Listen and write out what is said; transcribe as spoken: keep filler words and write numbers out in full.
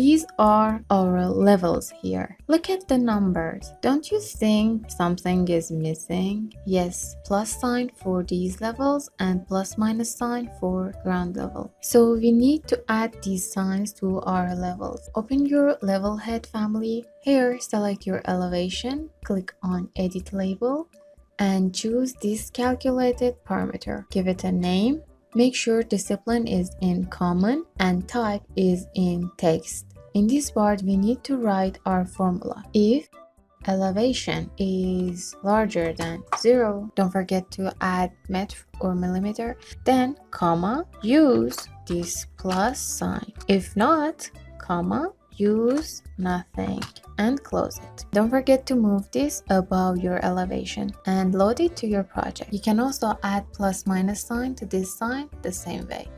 These are our levels here. Look at the numbers. Don't you think something is missing? Yes, plus sign for these levels and plus minus sign for ground level. So we need to add these signs to our levels. Open your level head family. Here, select your elevation, click on edit label and choose this calculated parameter. Give it a name. Make sure discipline is in common and type is in text. In this part, we need to write our formula. If elevation is larger than zero, don't forget to add meter or millimeter, then comma, use this plus sign. If not, comma, use nothing and close it. Don't forget to move this above your elevation and load it to your project. You can also add plus minus sign to this sign the same way.